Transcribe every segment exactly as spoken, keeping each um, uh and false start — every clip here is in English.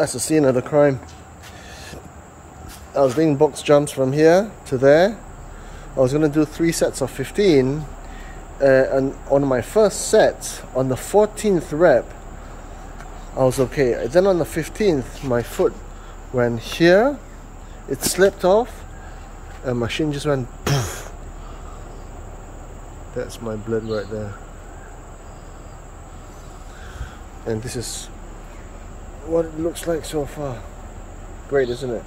That's the scene of the crime. I was doing box jumps from here to there. I was going to do three sets of fifteen. Uh, and on my first set, on the fourteenth rep, I was okay. Then on the fifteenth, my foot went here. It slipped off. And my shin just went poof. That's my blood right there. And this is what it looks like so far. Great, isn't it?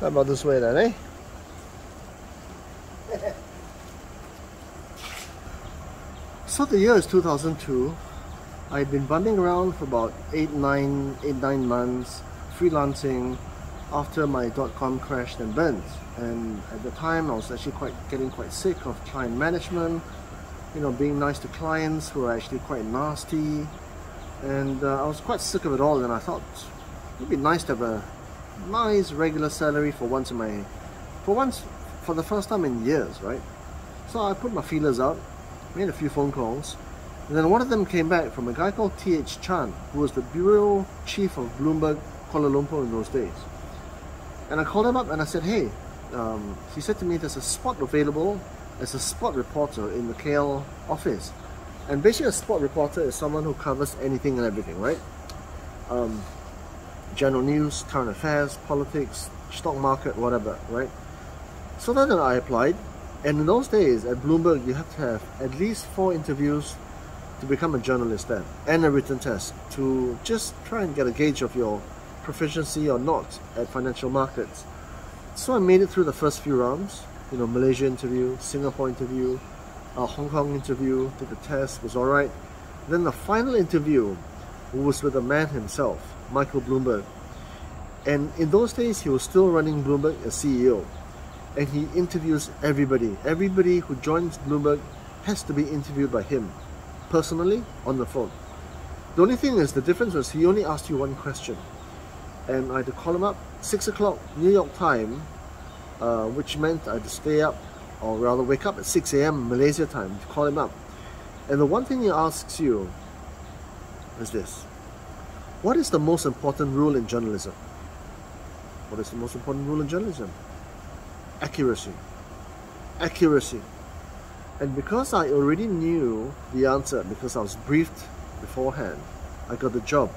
How about this way then, eh? So the year is two thousand two. I'd been bumming around for about eight, nine, eight, nine months, freelancing after my dot-com crashed and burnt. And at the time, I was actually quite getting quite sick of client management, you know, being nice to clients who are actually quite nasty. And uh, I was quite sick of it all, and I thought it'd be nice to have a nice regular salary for once in my, for once, for the first time in years, right? So I put my feelers out, made a few phone calls, and then one of them came back from a guy called T H Chan, who was the bureau chief of Bloomberg Kuala Lumpur in those days. And I called him up and I said, hey, um, he said to me, there's a spot available as a spot reporter in the K L office. And basically a spot reporter is someone who covers anything and everything, right? Um, general news, current affairs, politics, stock market, whatever, right? So then I applied, and in those days at Bloomberg you have to have at least four interviews to become a journalist then, and a written test to just try and get a gauge of your proficiency or not at financial markets. So I made it through the first few rounds, you know, Malaysia interview, Singapore interview, uh, Hong Kong interview, did the test, was alright. Then the final interview was with the man himself, Michael Bloomberg. And in those days, he was still running Bloomberg as C E O. And he interviews everybody. Everybody who joins Bloomberg has to be interviewed by him, personally, on the phone. The only thing is, the difference was he only asked you one question. And I had to call him up, six o'clock New York time, uh, which meant I had to stay up, or rather wake up at six A M Malaysia time to call him up. And the one thing he asks you is this: what is the most important rule in journalism? What is the most important rule in journalism? Accuracy. Accuracy. And because I already knew the answer, because I was briefed beforehand, I got the job.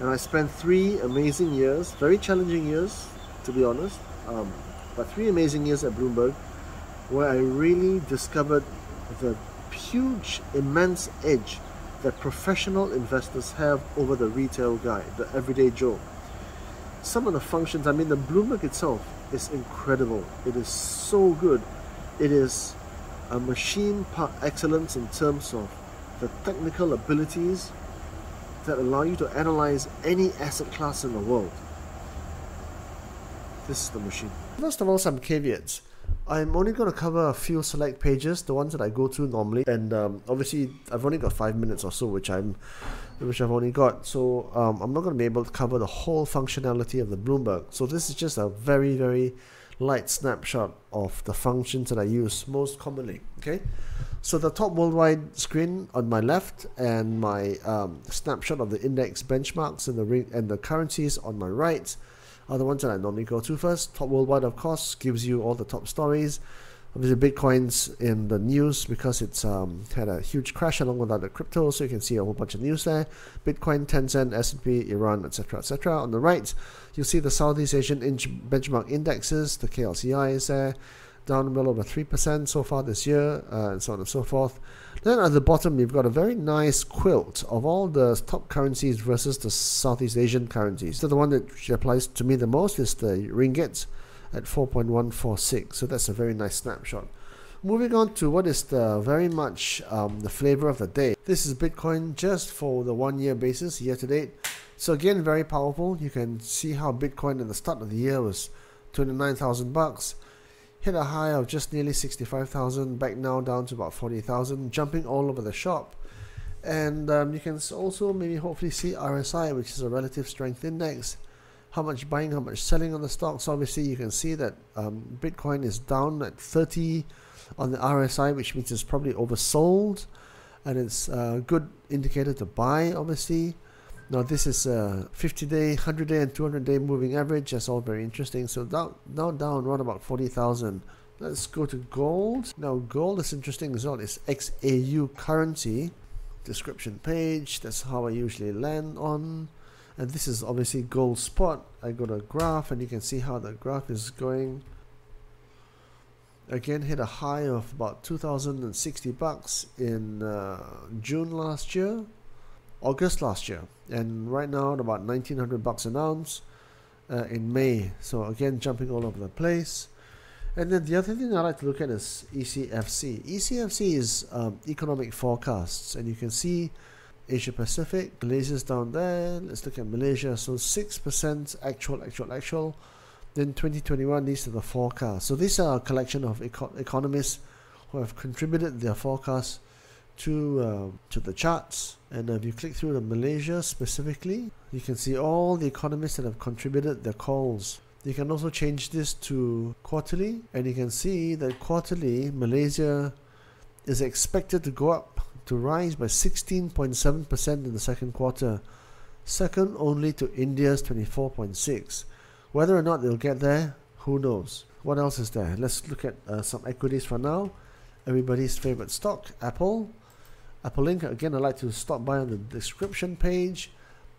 And I spent three amazing years, very challenging years, to be honest, um, but three amazing years at Bloomberg, where I really discovered the huge, immense edge that professional investors have over the retail guy, the everyday Joe. Some of the functions, I mean, the Bloomberg itself is incredible. It is so good. It is a machine par excellence in terms of the technical abilities that allow you to analyze any asset class in the world. This is the machine. First of all, some caveats. I'm only going to cover a few select pages, the ones that I go to normally, and um, obviously I've only got five minutes or so, which I'm, which I've only got, so um, I'm not going to be able to cover the whole functionality of the Bloomberg. So this is just a very, very light snapshot of the functions that I use most commonly. Okay, so the top worldwide screen on my left, and my um, snapshot of the index benchmarks and the ring and the currencies on my right, are the ones that I normally go to first. Top worldwide, of course, gives you all the top stories. Obviously, Bitcoin's in the news because it's um, had a huge crash along with other crypto, so you can see a whole bunch of news there. Bitcoin, Tencent, S and P, Iran, et cetera, et cetera. On the right, you'll see the Southeast Asian benchmark indexes. The K L C I is there, down well over three percent so far this year, uh, and so on and so forth. Then at the bottom, you've got a very nice quilt of all the top currencies versus the Southeast Asian currencies. So the one that applies to me the most is the ringgit at four point one four six. So that's a very nice snapshot. Moving on to what is the very much um, the flavor of the day. This is Bitcoin just for the one-year basis, year to date. So again, very powerful. You can see how Bitcoin at the start of the year was twenty-nine thousand bucks. Hit a high of just nearly sixty-five thousand, back now down to about forty thousand, jumping all over the shop. And um, you can also maybe hopefully see R S I, which is a relative strength index, how much buying, how much selling on the stocks. Obviously, you can see that um, Bitcoin is down at thirty on the R S I, which means it's probably oversold, and it's a good indicator to buy, obviously. Now, this is a fifty-day, hundred-day, and two hundred-day moving average. That's all very interesting. So down, now down around about forty thousand. Let's go to gold. Now, gold is interesting as well. It's X A U currency. Description page. That's how I usually land on. And this is obviously gold spot. I go to graph, and you can see how the graph is going. Again, hit a high of about two thousand sixty bucks in uh, June last year, August last year, and right now at about nineteen hundred bucks an ounce uh, in May. So again, jumping all over the place. And then the other thing I like to look at is E C F C. E C F C is um, economic forecasts, and you can see Asia Pacific, Malaysia's down there. Let's look at Malaysia. So six percent actual, actual, actual. Then twenty twenty-one, these are the forecasts. So these are a collection of eco economists who have contributed their forecasts to uh, to the charts. And if you click through to Malaysia specifically, you can see all the economists that have contributed their calls. You can also change this to quarterly, and you can see that quarterly Malaysia is expected to go up, to rise by sixteen point seven percent in the second quarter, second only to India's twenty-four point six. Whether or not they'll get there, who knows? What else is there? Let's look at uh, some equities for now. Everybody's favorite stock, Apple. Apple Incorporated. Again, I like to stop by on the description page.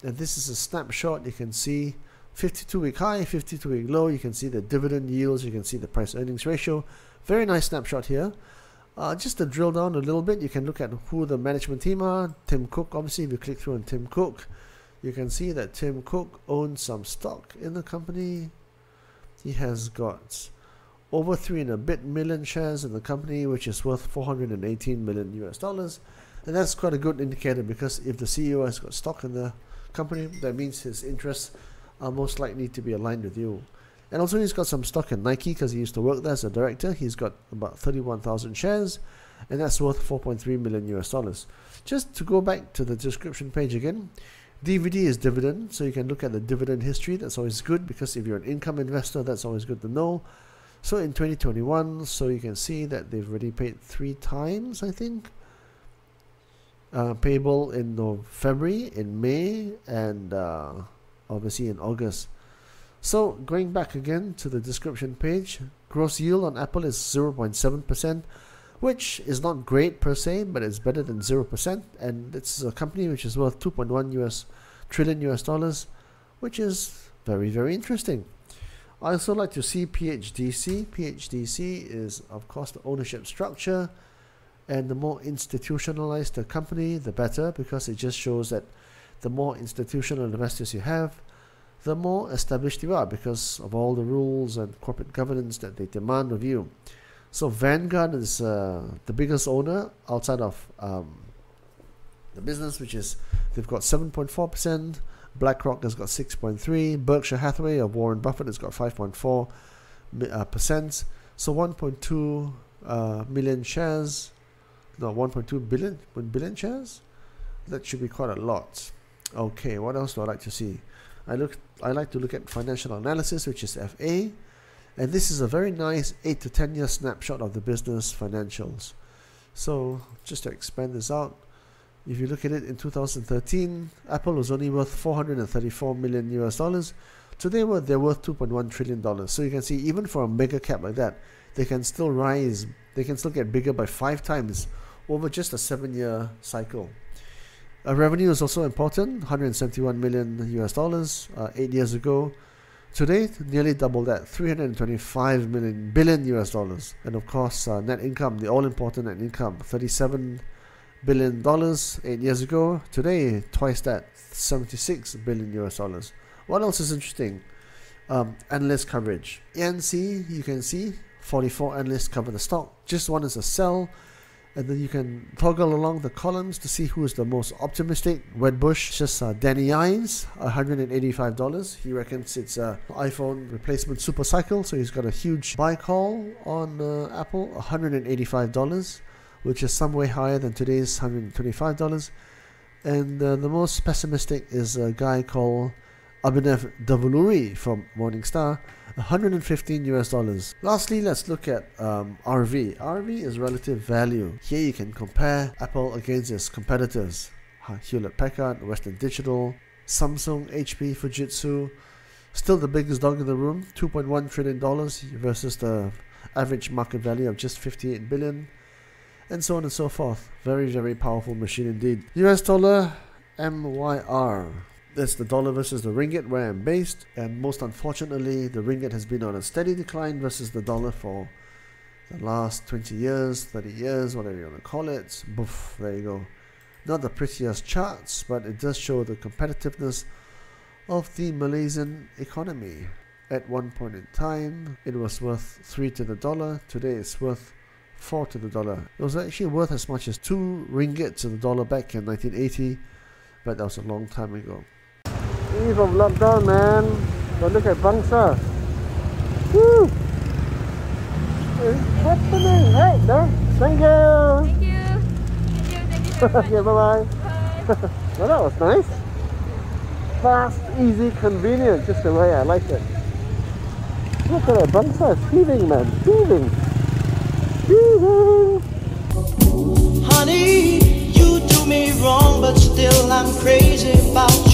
And this is a snapshot. You can see fifty-two week high, fifty-two week low. You can see the dividend yields. You can see the price earnings ratio. Very nice snapshot here. Uh, just to drill down a little bit, you can look at who the management team are. Tim Cook, obviously, if you click through on Tim Cook, you can see that Tim Cook owns some stock in the company. He has got over three and a bit million shares in the company, which is worth four hundred eighteen million U S dollars. And that's quite a good indicator, because if the C E O has got stock in the company, that means his interests are most likely to be aligned with you. And also, he's got some stock in Nike because he used to work there as a director. He's got about thirty-one thousand shares, and that's worth four point three million U S dollars. Just to go back to the description page again, D V D is dividend, so you can look at the dividend history. That's always good, because if you're an income investor, that's always good to know. So in twenty twenty-one, so you can see that they've already paid three times, I think. Uh, payable in November, February, in May, and uh, obviously in August. So going back again to the description page, gross yield on Apple is zero point seven percent, which is not great per se, but it's better than zero percent. And it's a company which is worth two point one trillion U S dollars, which is very, very interesting. I also like to see P H D C. P H D C is, of course, the ownership structure. And the more institutionalized the company, the better, because it just shows that the more institutional investors you have, the more established you are, because of all the rules and corporate governance that they demand of you. So Vanguard is uh, the biggest owner outside of um, the business, which is they've got seven point four percent, BlackRock has got six point three percent, Berkshire Hathaway or Warren Buffett has got five point four percent. So one point two uh, million shares, no, one point two billion, one billion shares. That should be quite a lot. Okay, what else do I like to see? I look. I like to look at financial analysis, which is F A, and this is a very nice eight to ten year snapshot of the business financials. So just to expand this out, if you look at it in two thousand thirteen, Apple was only worth four hundred thirty-four million U S dollars. Today, well, they're worth two point one trillion dollars. So you can see, even for a mega cap like that, they can still rise. They can still get bigger by five times over just a seven year cycle. Uh, revenue is also important, one hundred seventy-one million U S dollars uh, eight years ago. Today, nearly double that, three hundred twenty-five million billion U S dollars. And of course, uh, net income, the all-important net income, thirty-seven billion dollars eight years ago. Today, twice that, seventy-six billion U S dollars. What else is interesting? Um, analyst coverage. E N C, you can see forty-four analysts cover the stock. Just one is a sell. And then you can toggle along the columns to see who is the most optimistic. Wedbush, just uh, Danny Ives, one hundred eighty-five dollars. He reckons it's an iPhone replacement super cycle, so he's got a huge buy call on uh, Apple, one hundred eighty-five dollars, which is some way higher than today's one hundred twenty-five dollars. And uh, the most pessimistic is a guy called Abinev Davuluri from Morningstar, one hundred fifteen US dollars. Lastly, let's look at um, R V. R V is relative value. Here you can compare Apple against its competitors. Hewlett-Packard, Western Digital, Samsung, H P, Fujitsu. Still the biggest dog in the room, two point one trillion dollars versus the average market value of just fifty-eight billion, and so on and so forth. Very, very powerful machine indeed. U S dollar, M Y R. That's the dollar versus the ringgit where I'm based, and most unfortunately the ringgit has been on a steady decline versus the dollar for the last twenty years, thirty years, whatever you want to call it. Boof, there you go. Not the prettiest charts, but it does show the competitiveness of the Malaysian economy. At one point in time it was worth three to the dollar, today it's worth four to the dollar. It was actually worth as much as two ringgit to the dollar back in nineteen eighty, but that was a long time ago. Eve of lockdown, man, but look at Bangsa. Woo! It's happening, right? No? Thank you! Thank you! Thank you, thank you. Okay, bye-bye. Bye. Well, that was nice. Fast, easy, convenient, just the way I like it. Look at that, Bangsa is heaving, man, heaving. Heaving! Honey, you do me wrong, but still I'm crazy about